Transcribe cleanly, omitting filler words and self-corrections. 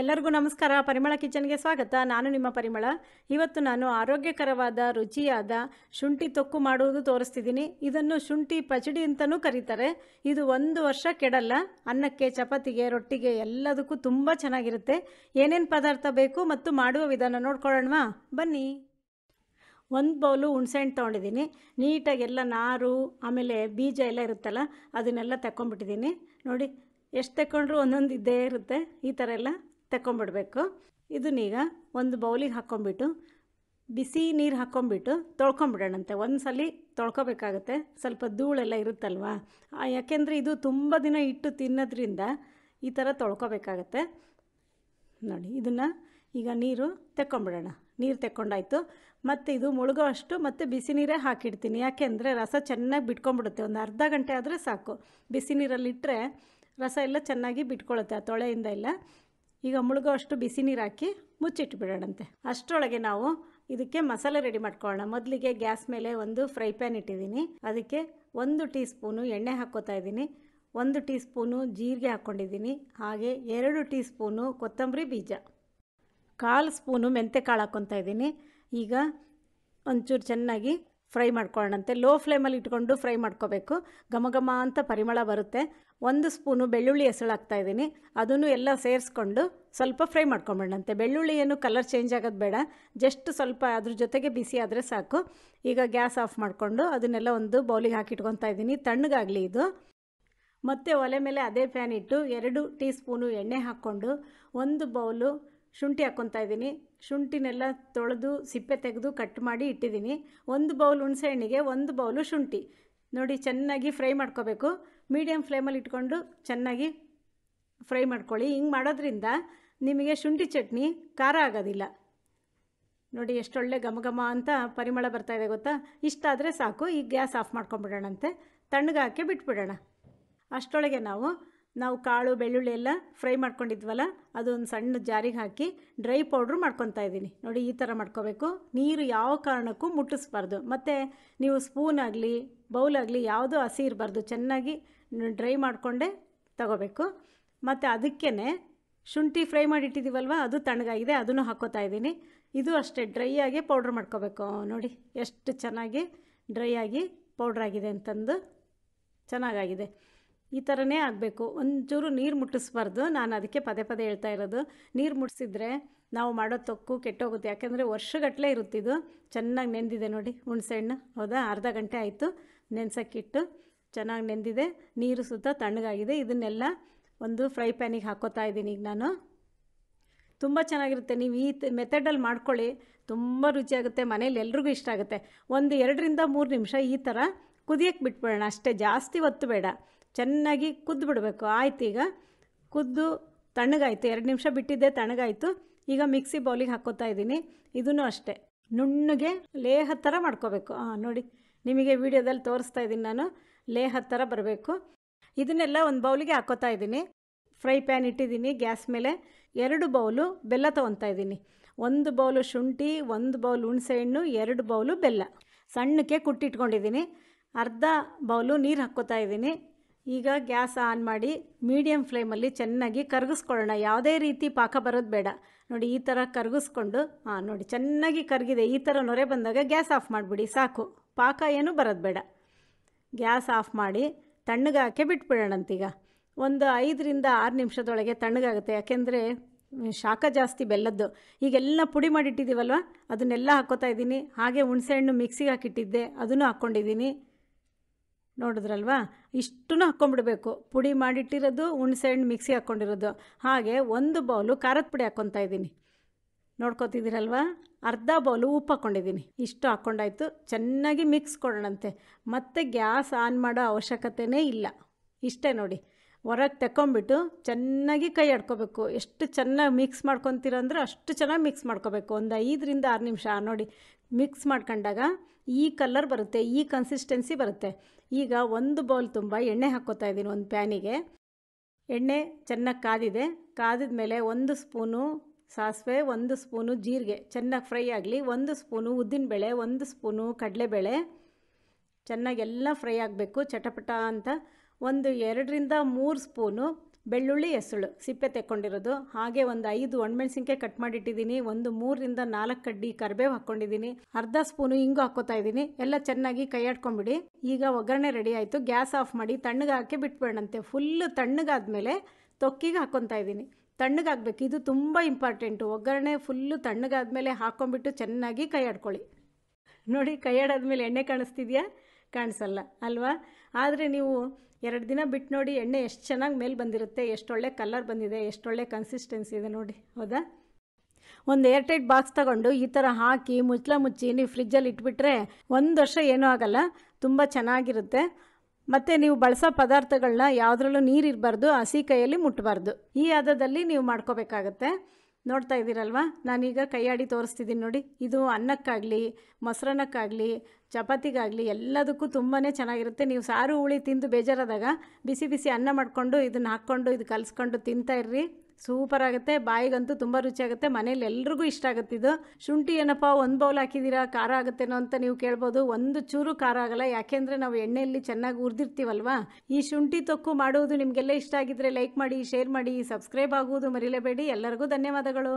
ಎಲ್ಲರಿಗೂ ನಮಸ್ಕಾರ. ಪರಿಮಳ ಕಿಚನ್ಗೆ ಸ್ವಾಗತ. ನಾನು ನಿಮ್ಮ ಪರಿಮಳ. ಇವತ್ತು ನಾನು ಆರೋಗ್ಯಕರವಾದ ರುಚಿಯಾದ ಶುಂಠಿ ತೊಕ್ಕು ಮಾಡುವುದು ತೋರಿಸ್ತಿದ್ದೀನಿ. ಇದನ್ನು ಶುಂಠಿ ಪಚಡಿ ಅಂತಲೂ ಕರೀತಾರೆ. ಇದು ಒಂದು ವರ್ಷ ಕೆಡಲ್ಲ. ಅನ್ನಕ್ಕೆ, ಚಪಾತಿಗೆ, ರೊಟ್ಟಿಗೆ ಎಲ್ಲದಕ್ಕೂ ತುಂಬ ಚೆನ್ನಾಗಿರುತ್ತೆ. ಏನೇನು ಪದಾರ್ಥ ಬೇಕು ಮತ್ತು ಮಾಡುವ ವಿಧಾನ ನೋಡ್ಕೊಳ್ಳೋಣವಾ, ಬನ್ನಿ. ಒಂದು ಬೌಲು ಹುಣಸೆಹಣ್ಣು ತೊಗೊಂಡಿದ್ದೀನಿ. ನೀಟಾಗಿ ಎಲ್ಲ ನಾರು ಆಮೇಲೆ ಬೀಜ ಎಲ್ಲ ಇರುತ್ತಲ್ಲ ಅದನ್ನೆಲ್ಲ ತಗೊಂಡ್ಬಿಟ್ಟಿದ್ದೀನಿ. ನೋಡಿ, ಎಷ್ಟು ತಗೊಂಡ್ರೂ ಒಂದೊಂದು ಇದ್ದೇ ಇರುತ್ತೆ. ಈ ಥರ ಎಲ್ಲ ತಗೊಂಡ್ಬಿಡಬೇಕು. ಇದನ್ನೀಗ ಒಂದು ಬೌಲಿಗೆ ಹಾಕ್ಕೊಂಬಿಟ್ಟು ಬಿಸಿ ನೀರು ಹಾಕ್ಕೊಂಬಿಟ್ಟು ತೊಳ್ಕೊಂಬಿಡೋಣಂತೆ. ಒಂದು ಸಲ ತೊಳ್ಕೊಬೇಕಾಗತ್ತೆ, ಸ್ವಲ್ಪ ಧೂಳೆಲ್ಲ ಇರುತ್ತಲ್ವ, ಯಾಕೆಂದರೆ ಇದು ತುಂಬ ದಿನ ಇಟ್ಟು ತಿನ್ನೋದ್ರಿಂದ ಈ ಥರ ತೊಳ್ಕೊಬೇಕಾಗತ್ತೆ. ನೋಡಿ, ಇದನ್ನು ಈಗ ನೀರು ತೆಕ್ಕೊಂಬಿಡೋಣ. ನೀರು ತೆಕ್ಕೊಂಡಾಯಿತು. ಮತ್ತು ಇದು ಮುಳುಗೋ ಅಷ್ಟು ಮತ್ತು ಬಿಸಿ ನೀರೇ ಹಾಕಿಡ್ತೀನಿ. ಯಾಕೆಂದರೆ ರಸ ಚೆನ್ನಾಗಿ ಬಿಟ್ಕೊಂಡ್ಬಿಡುತ್ತೆ. ಒಂದು ಅರ್ಧ ಗಂಟೆ ಆದರೆ ಸಾಕು. ಬಿಸಿ ನೀರಲ್ಲಿಟ್ಟರೆ ರಸ ಎಲ್ಲ ಚೆನ್ನಾಗಿ ಬಿಟ್ಕೊಳ್ಳುತ್ತೆ, ಆ ತೊಳೆಯಿಂದ ಎಲ್ಲ. ಈಗ ಮುಳುಗೋ ಅಷ್ಟು ಬಿಸಿ ನೀರು ಹಾಕಿ ಮುಚ್ಚಿಟ್ಬಿಡೋಣಂತೆ. ಅಷ್ಟರೊಳಗೆ ನಾವು ಇದಕ್ಕೆ ಮಸಾಲೆ ರೆಡಿ ಮಾಡ್ಕೊಳ್ಳೋಣ. ಮೊದಲಿಗೆ ಗ್ಯಾಸ್ ಮೇಲೆ ಒಂದು ಫ್ರೈ ಪ್ಯಾನ್ ಇಟ್ಟಿದ್ದೀನಿ. ಅದಕ್ಕೆ 1 ಟೀ ಸ್ಪೂನು ಎಣ್ಣೆ ಹಾಕ್ಕೋತಾ ಇದ್ದೀನಿ. 1 ಟೀ ಸ್ಪೂನು ಜೀರಿಗೆ ಹಾಕ್ಕೊಂಡಿದ್ದೀನಿ. ಹಾಗೆ 2 ಟೀ ಸ್ಪೂನು ಕೊತ್ತಂಬರಿ ಬೀಜ, 1/4 ಸ್ಪೂನು ಮೆಂತೆಕಾಳು ಹಾಕ್ಕೊತಾ ಇದ್ದೀನಿ. ಈಗ ಒಂಚೂರು ಚೆನ್ನಾಗಿ ಫ್ರೈ ಮಾಡ್ಕೊಳ್ಳೋಣಂತೆ. ಲೋ ಫ್ಲೇಮಲ್ಲಿ ಇಟ್ಕೊಂಡು ಫ್ರೈ ಮಾಡ್ಕೋಬೇಕು. ಘಮ ಘಮ ಅಂತ ಪರಿಮಳ ಬರುತ್ತೆ. 1 ಸ್ಪೂನು ಬೆಳ್ಳುಳ್ಳಿ ಹೆಸಳು ಹಾಕ್ತಾಯಿದ್ದೀನಿ. ಅದನ್ನು ಎಲ್ಲ ಸೇರಿಸ್ಕೊಂಡು ಸ್ವಲ್ಪ ಫ್ರೈ ಮಾಡ್ಕೊಂಬಿಡಂತೆ. ಬೆಳ್ಳುಳ್ಳಿ ಏನು ಕಲರ್ ಚೇಂಜ್ ಆಗೋದು ಬೇಡ, ಜಸ್ಟ್ ಸ್ವಲ್ಪ ಅದ್ರ ಜೊತೆಗೆ ಬಿಸಿ ಆದರೆ ಸಾಕು. ಈಗ ಗ್ಯಾಸ್ ಆಫ್ ಮಾಡಿಕೊಂಡು ಅದನ್ನೆಲ್ಲ ಒಂದು ಬೌಲಿಗೆ ಹಾಕಿಟ್ಕೊತಾ ಇದ್ದೀನಿ, ತಣ್ಣಗಾಗಲಿ ಇದು. ಮತ್ತು ಒಲೆ ಮೇಲೆ ಅದೇ ಪ್ಯಾನ್ ಇಟ್ಟು 2 ಟೀ ಸ್ಪೂನು ಎಣ್ಣೆ ಹಾಕ್ಕೊಂಡು 1 ಬೌಲು ಶುಂಠಿ ಹಾಕ್ಕೊತಾ ಇದ್ದೀನಿ. ಶುಂಠಿನೆಲ್ಲ ತೊಳೆದು ಸಿಪ್ಪೆ ತೆಗೆದು ಕಟ್ ಮಾಡಿ ಇಟ್ಟಿದ್ದೀನಿ. 1 ಬೌಲ್ ಹುಣಸೆಹಣ್ಣಿಗೆ 1 ಬೌಲು ಶುಂಠಿ. ನೋಡಿ, ಚೆನ್ನಾಗಿ ಫ್ರೈ ಮಾಡ್ಕೋಬೇಕು. ಮೀಡಿಯಮ್ ಫ್ಲೇಮಲ್ಲಿ ಇಟ್ಕೊಂಡು ಚೆನ್ನಾಗಿ ಫ್ರೈ ಮಾಡ್ಕೊಳ್ಳಿ. ಹಿಂಗೆ ಮಾಡೋದ್ರಿಂದ ನಿಮಗೆ ಶುಂಠಿ ಚಟ್ನಿ ಖಾರ ಆಗೋದಿಲ್ಲ. ನೋಡಿ, ಎಷ್ಟೊಳ್ಳೆ ಘಮ ಘಮ ಅಂತ ಪರಿಮಳ ಬರ್ತಾಯಿದೆ ಗೊತ್ತಾ. ಇಷ್ಟಾದರೆ ಸಾಕು. ಈಗ ಗ್ಯಾಸ್ ಆಫ್ ಮಾಡ್ಕೊಂಬಿಡೋಣಂತೆ. ತಣ್ಣಗೆ ಹಾಕಿ ಬಿಟ್ಬಿಡೋಣ. ಅಷ್ಟೊಳಗೆ ನಾವು ಕಾಳು ಬೆಳ್ಳುಳ್ಳಿ ಎಲ್ಲ ಫ್ರೈ ಮಾಡ್ಕೊಂಡಿದ್ವಲ್ಲ, ಅದೊಂದು ಸಣ್ಣ ಜಾರಿಗೆ ಹಾಕಿ ಡ್ರೈ ಪೌಡ್ರ್ ಮಾಡ್ಕೊತಾ ಇದ್ದೀನಿ. ನೋಡಿ, ಈ ಥರ ಮಾಡ್ಕೋಬೇಕು. ನೀರು ಯಾವ ಕಾರಣಕ್ಕೂ ಮುಟ್ಟಿಸ್ಬಾರ್ದು. ಮತ್ತು ನೀವು ಸ್ಪೂನ್ ಆಗಲಿ ಬೌಲಾಗಲಿ ಯಾವುದೂ ಹಸಿ ಇರಬಾರ್ದು. ಚೆನ್ನಾಗಿ ಡ್ರೈ ಮಾಡಿಕೊಂಡೇ ತಗೋಬೇಕು. ಮತ್ತು ಅದಕ್ಕೇ ಶುಂಠಿ ಫ್ರೈ ಮಾಡಿಟ್ಟಿದ್ದೀವಲ್ವ, ಅದು ತಣ್ಣಗಾಗಿದೆ, ಅದನ್ನು ಹಾಕ್ಕೋತಾ ಇದ್ದೀನಿ. ಇದು ಅಷ್ಟೇ ಡ್ರೈ ಆಗಿ ಪೌಡ್ರ್ ಮಾಡ್ಕೋಬೇಕು. ನೋಡಿ, ಎಷ್ಟು ಚೆನ್ನಾಗಿ ಡ್ರೈ ಆಗಿ ಪೌಡ್ರಾಗಿದೆ ಅಂತಂದು ಚೆನ್ನಾಗಾಗಿದೆ. ಈ ಥರನೇ ಆಗಬೇಕು. ಒಂಚೂರು ನೀರು ಮುಟ್ಟಿಸ್ಬಾರ್ದು. ನಾನು ಅದಕ್ಕೆ ಪದೇ ಪದೇ ಹೇಳ್ತಾ ಇರೋದು. ನೀರು ಮುಟ್ಟಿಸಿದ್ರೆ ನಾವು ಮಾಡೋ ತೊಕ್ಕು ಕೆಟ್ಟೋಗುತ್ತೆ. ಯಾಕೆಂದರೆ ವರ್ಷಗಟ್ಟಲೆ ಇರುತ್ತಿದ್ದು. ಚೆನ್ನಾಗಿ ನೆಂದಿದೆ ನೋಡಿ ಹುಣಸೆಹಣ್ಣು, ಹೌದಾ. ಅರ್ಧ ಗಂಟೆ ಆಯಿತು ನೆನೆಸಕ್ಕಿಟ್ಟು, ಚೆನ್ನಾಗಿ ನೆಂದಿದೆ. ನೀರು ಸುತ್ತ ತಣ್ಣಗಾಗಿದೆ. ಇದನ್ನೆಲ್ಲ ಒಂದು ಫ್ರೈ ಪ್ಯಾನಿಗೆ ಹಾಕೋತಾ ಇದ್ದೀನಿ ಈಗ ನಾನು. ತುಂಬ ಚೆನ್ನಾಗಿರುತ್ತೆ. ನೀವು ಈ ಮೆಥಡಲ್ಲಿ ಮಾಡ್ಕೊಳ್ಳಿ, ತುಂಬ ರುಚಿಯಾಗುತ್ತೆ. ಮನೇಲಿ ಎಲ್ರಿಗೂ ಇಷ್ಟ ಆಗುತ್ತೆ. ಒಂದು 2 ರಿಂದ 3 ನಿಮಿಷ ಈ ಥರ ಕುದಿಯಕ್ಕೆ ಬಿಟ್ಬಿಡೋಣ ಅಷ್ಟೇ. ಜಾಸ್ತಿ ಹೊತ್ತು ಬೇಡ, ಚೆನ್ನಾಗಿ ಕುದ್ದು ಬಿಡಬೇಕು. ಆಯ್ತು, ಈಗ ಕುದ್ದು ತಣ್ಣಗಾಯಿತು. 2 ನಿಮಿಷ ಬಿಟ್ಟಿದ್ದೆ, ತಣ್ಣಗಾಯಿತು. ಈಗ ಮಿಕ್ಸಿ ಬೌಲಿಗೆ ಹಾಕ್ಕೋತಾ ಇದ್ದೀನಿ. ಇದನ್ನು ಅಷ್ಟೇ ನುಣ್ಣಗೆ ಲೇಹ ಥರ ಮಾಡ್ಕೋಬೇಕು. ನೋಡಿ, ನಿಮಗೆ ವಿಡಿಯೋದಲ್ಲಿ ತೋರಿಸ್ತಾ ಇದ್ದೀನಿ ನಾನು. ಲೇಹ ಥರ ಬರಬೇಕು. ಇದನ್ನೆಲ್ಲ ಒಂದು ಬೌಲಿಗೆ ಹಾಕ್ಕೋತಾ ಇದ್ದೀನಿ. ಫ್ರೈ ಪ್ಯಾನ್ ಇಟ್ಟಿದ್ದೀನಿ ಗ್ಯಾಸ್ ಮೇಲೆ. 2 ಬೌಲು ಬೆಲ್ಲ ತೊಗೊತಾ ಇದ್ದೀನಿ. 1 ಬೌಲು ಶುಂಠಿ, 1 ಬೌಲು ಹುಣಸೆಹಣ್ಣು, 2 ಬೌಲು ಬೆಲ್ಲ ಸಣ್ಣಕ್ಕೆ ಕುಟ್ಟಿಟ್ಕೊಂಡಿದ್ದೀನಿ. ಅರ್ಧ ಬೌಲು ನೀರು ಹಾಕ್ಕೋತಾ ಇದ್ದೀನಿ. ಈಗ ಗ್ಯಾಸ್ ಆನ್ ಮಾಡಿ ಮೀಡಿಯಮ್ ಫ್ಲೇಮಲ್ಲಿ ಚೆನ್ನಾಗಿ ಕರಗಿಸ್ಕೊಳ್ಳೋಣ. ಯಾವುದೇ ರೀತಿ ಪಾಕ ಬರೋದು ಬೇಡ. ನೋಡಿ, ಈ ಥರ ಕರಗಿಸ್ಕೊಂಡು, ನೋಡಿ ಚೆನ್ನಾಗಿ ಕರಗಿದೆ. ಈ ಥರ ನೊರೆ ಬಂದಾಗ ಗ್ಯಾಸ್ ಆಫ್ ಮಾಡಿಬಿಡಿ, ಸಾಕು. ಪಾಕ ಏನೂ ಬರೋದು ಬೇಡ. ಗ್ಯಾಸ್ ಆಫ್ ಮಾಡಿ ತಣ್ಣಗಾಕೆ ಬಿಟ್ಬಿಡೋಣಂತೀಗ. ಒಂದು 5 ರಿಂದ 6 ನಿಮಿಷದೊಳಗೆ ತಣ್ಣಗಾಗುತ್ತೆ. ಯಾಕೆಂದರೆ ಶಾಖ ಜಾಸ್ತಿ ಬೆಲ್ಲದ್ದು. ಈಗೆಲ್ಲ ಪುಡಿ ಮಾಡಿಟ್ಟಿದ್ದೀವಲ್ವ, ಅದನ್ನೆಲ್ಲ ಹಾಕ್ಕೋತಾ ಇದ್ದೀನಿ. ಹಾಗೆ ಹುಣಸೆಹಣ್ಣು ಮಿಕ್ಸಿಗೆ ಹಾಕಿಟ್ಟಿದ್ದೆ, ಅದನ್ನು ಹಾಕ್ಕೊಂಡಿದ್ದೀನಿ. ನೋಡಿದ್ರಲ್ವಾ, ಇಷ್ಟೂ ಹಾಕ್ಕೊಂಬಿಡಬೇಕು. ಪುಡಿ ಮಾಡಿಟ್ಟಿರೋದು, ಹುಣಸೆಹಣ್ಣು ಮಿಕ್ಸಿ ಹಾಕ್ಕೊಂಡಿರೋದು. ಹಾಗೆ 1 ಬೌಲು ಖಾರದ ಪುಡಿ ಹಾಕ್ಕೊತಾ ಇದ್ದೀನಿ. ನೋಡ್ಕೊತಿದ್ದೀರಲ್ವ, ಅರ್ಧ ಬೌಲು ಉಪ್ಪು ಹಾಕ್ಕೊಂಡಿದ್ದೀನಿ. ಇಷ್ಟು ಹಾಕ್ಕೊಂಡಾಯ್ತು. ಚೆನ್ನಾಗಿ ಮಿಕ್ಸ್ ಕೊಡೋಣಂತೆ. ಮತ್ತೆ ಗ್ಯಾಸ್ ಆನ್ ಮಾಡೋ ಅವಶ್ಯಕತೆಯೇ ಇಲ್ಲ. ಇಷ್ಟೇ ನೋಡಿ, ಹೊರಗೆ ತಗೊಂಬಿಟ್ಟು ಚೆನ್ನಾಗಿ ಕೈ ಆಡ್ಕೋಬೇಕು. ಎಷ್ಟು ಚೆನ್ನಾಗಿ ಮಿಕ್ಸ್ ಮಾಡ್ಕೊತೀರ ಅಂದರೆ ಅಷ್ಟು ಚೆನ್ನಾಗಿ ಮಿಕ್ಸ್ ಮಾಡ್ಕೋಬೇಕು. ಒಂದು 5 ರಿಂದ 6 ನಿಮಿಷ ನೋಡಿ ಮಿಕ್ಸ್ ಮಾಡ್ಕೊಂಡಾಗ ಈ ಕಲರ್ ಬರುತ್ತೆ, ಈ ಕನ್ಸಿಸ್ಟೆನ್ಸಿ ಬರುತ್ತೆ. ಈಗ 1 ಬೌಲ್ ತುಂಬ ಎಣ್ಣೆ ಹಾಕ್ಕೋತಾ ಇದ್ದೀನಿ ಒಂದು ಪ್ಯಾನಿಗೆ. ಎಣ್ಣೆ ಚೆನ್ನಾಗಿ ಕಾದಿದೆ. ಕಾದಿದ ಮೇಲೆ 1 ಸ್ಪೂನು ಸಾಸಿವೆ, 1 ಸ್ಪೂನು ಜೀರಿಗೆ ಚೆನ್ನಾಗಿ ಫ್ರೈ ಆಗಲಿ, 1 ಸ್ಪೂನು ಉದ್ದಿನಬೇಳೆ, 1 ಸ್ಪೂನು ಕಡಲೆಬೇಳೆ ಚೆನ್ನಾಗೆಲ್ಲ ಫ್ರೈ ಆಗಬೇಕು ಚಟಪಟ ಅಂತ. ಒಂದು 2 ರಿಂದ 3 ಸ್ಪೂನು ಬೆಳ್ಳುಳ್ಳಿ ಹೆಸಳು ಸಿಪ್ಪೆ ತೆಕ್ಕೊಂಡಿರೋದು, ಹಾಗೆ ಒಂದು 5 ಒಣಮೆಣಸಿನಕಾಯಿ ಕಟ್ ಮಾಡಿ ಇಟ್ಟಿದ್ದೀನಿ, ಒಂದು 3 ರಿಂದ 4 ಕಡ್ಡಿ ಕರಿಬೇವು ಹಾಕೊಂಡಿದ್ದೀನಿ, ಅರ್ಧ ಸ್ಪೂನು ಇಂಗು ಹಾಕೋತಾ ಇದ್ದೀನಿ. ಎಲ್ಲ ಚೆನ್ನಾಗಿ ಕೈ ಆಡ್ಕೊಂಡ್ಬಿಡಿ. ಈಗ ಒಗ್ಗರಣೆ ರೆಡಿ ಆಯಿತು. ಗ್ಯಾಸ್ ಆಫ್ ಮಾಡಿ ತಣ್ಣಗೆ ಹಾಕಿ ಬಿಟ್ಬೇಡಂತೆ. ಫುಲ್ಲು ತಣ್ಣಗಾದ್ಮೇಲೆ ತೊಕ್ಕಿಗೆ ಹಾಕೊತಾ ಇದ್ದೀನಿ. ತಣ್ಣಗಾಗಬೇಕು, ಇದು ತುಂಬ ಇಂಪಾರ್ಟೆಂಟು. ಒಗ್ಗರಣೆ ಫುಲ್ಲು ತಣ್ಣಗಾದ್ಮೇಲೆ ಹಾಕೊಂಡ್ಬಿಟ್ಟು ಚೆನ್ನಾಗಿ ಕೈ ಆಡ್ಕೊಳ್ಳಿ. ನೋಡಿ, ಕೈ ಆಡಾದ್ಮೇಲೆ ಎಣ್ಣೆ ಕಾಣಿಸ್ತಿದ್ಯಾ? ಕಾಣಿಸಲ್ಲ ಅಲ್ವಾ? ಆದರೆ ನೀವು 2 ದಿನ ಬಿಟ್ಟು ನೋಡಿ, ಎಣ್ಣೆ ಎಷ್ಟು ಚೆನ್ನಾಗಿ ಮೇಲೆ ಬಂದಿರುತ್ತೆ, ಎಷ್ಟೊಳ್ಳೆ ಕಲರ್ ಬಂದಿದೆ, ಎಷ್ಟೊಳ್ಳೆ ಕನ್ಸಿಸ್ಟೆನ್ಸಿ ಇದೆ ನೋಡಿ. ಹೌದಾ? ಒಂದು ಏರ್ ಟೈಟ್ ಬಾಕ್ಸ್ ತಗೊಂಡು ಈ ಥರ ಹಾಕಿ ಮುಚ್ಚಲ ಮುಚ್ಚಿ ನೀವು ಫ್ರಿಜ್ಜಲ್ಲಿ ಇಟ್ಬಿಟ್ರೆ 1 ವರ್ಷ ಏನೂ ಆಗಲ್ಲ, ತುಂಬ ಚೆನ್ನಾಗಿರುತ್ತೆ. ಮತ್ತು ನೀವು ಬಳಸೋ ಪದಾರ್ಥಗಳನ್ನ ಯಾವುದ್ರಲ್ಲೂ ನೀರಿರಬಾರ್ದು, ಹಸಿ ಕೈಯಲ್ಲಿ ಮುಟ್ಟಬಾರ್ದು. ಈ ಹದದಲ್ಲಿ ನೀವು ಮಾಡ್ಕೋಬೇಕಾಗತ್ತೆ. ನೋಡ್ತಾ ಇದ್ದೀರಲ್ವ, ನಾನೀಗ ಕೈಯಾಡಿ ತೋರಿಸ್ತಿದ್ದೀನಿ ನೋಡಿ. ಇದು ಅನ್ನಕ್ಕಾಗಲಿ, ಮೊಸರನ್ನಕ್ಕಾಗಲಿ, ಚಪಾತಿಗಾಗಲಿ ಎಲ್ಲದಕ್ಕೂ ತುಂಬಾ ಚೆನ್ನಾಗಿರುತ್ತೆ. ನೀವು ಸಾರು ಹುಳಿ ತಿಂದು ಬೇಜಾರಾದಾಗ ಬಿಸಿ ಬಿಸಿ ಅನ್ನ ಮಾಡಿಕೊಂಡು ಇದನ್ನು ಹಾಕ್ಕೊಂಡು ಇದು ಕಲಿಸ್ಕೊಂಡು ತಿಂತಾ ಇರ್ರಿ. ಸೂಪರಾಗುತ್ತೆ, ಬಾಯಿಗಂತೂ ತುಂಬ ರುಚಿಯಾಗುತ್ತೆ. ಮನೇಲಿ ಎಲ್ರಿಗೂ ಇಷ್ಟ ಆಗುತ್ತೆ. ಇದು ಶುಂಠಿ ಏನಪ್ಪ ಒಂದು ಬೌಲ್ ಹಾಕಿದ್ದೀರಾ, ಖಾರ ಆಗುತ್ತೇನೋ ಅಂತ ನೀವು ಕೇಳ್ಬೋದು. ಒಂದು ಚೂರು ಖಾರ ಆಗಲ್ಲ, ಯಾಕೆಂದರೆ ನಾವು ಎಣ್ಣೆಯಲ್ಲಿ ಚೆನ್ನಾಗಿ ಹುರಿದಿರ್ತೀವಲ್ವಾ. ಈ ಶುಂಠಿ ತೊಕ್ಕು ಮಾಡೋದು ನಿಮಗೆಲ್ಲ ಇಷ್ಟ ಆಗಿದ್ರೆ ಲೈಕ್ ಮಾಡಿ, ಶೇರ್ ಮಾಡಿ, ಸಬ್ಸ್ಕ್ರೈಬ್ ಆಗುವುದು ಮರಿಲೇಬೇಡಿ. ಎಲ್ಲರಿಗೂ ಧನ್ಯವಾದಗಳು.